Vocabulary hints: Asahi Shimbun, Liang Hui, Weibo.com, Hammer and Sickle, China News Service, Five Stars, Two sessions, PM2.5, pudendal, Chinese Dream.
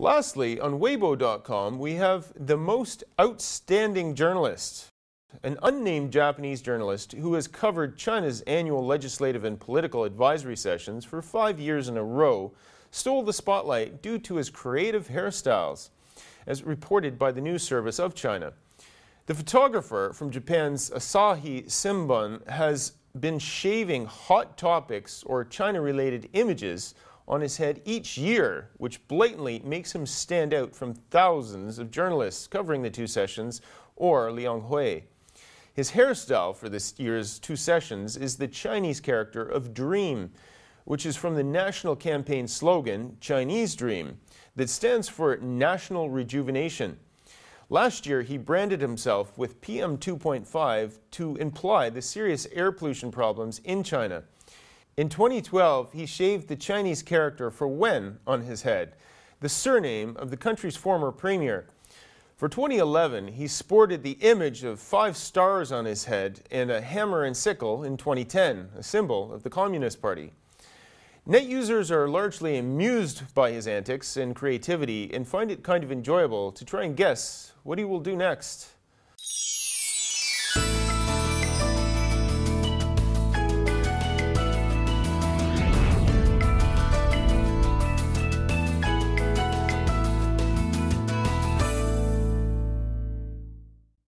Lastly, on Weibo.com, we have the most outstanding journalist, an unnamed Japanese journalist who has covered China's annual legislative and political advisory sessions for 5 years in a row, stole the spotlight due to his creative hairstyles, as reported by the news service of China. The photographer from Japan's Asahi Shimbun has been shaving hot topics or China-related images on his head each year, which blatantly makes him stand out from thousands of journalists covering the Two Sessions or Liang Hui. His hairstyle for this year's Two Sessions is the Chinese character of Dream, which is from the national campaign slogan, Chinese Dream, that stands for National Rejuvenation. Last year, he branded himself with PM2.5 to imply the serious air pollution problems in China. In 2012, he shaved the Chinese character for Wen on his head, the surname of the country's former premier. For 2011, he sported the image of 5 stars on his head and a hammer and sickle in 2010, a symbol of the Communist Party. Net users are largely amused by his antics and creativity and find it kind of enjoyable to try and guess what he will do next.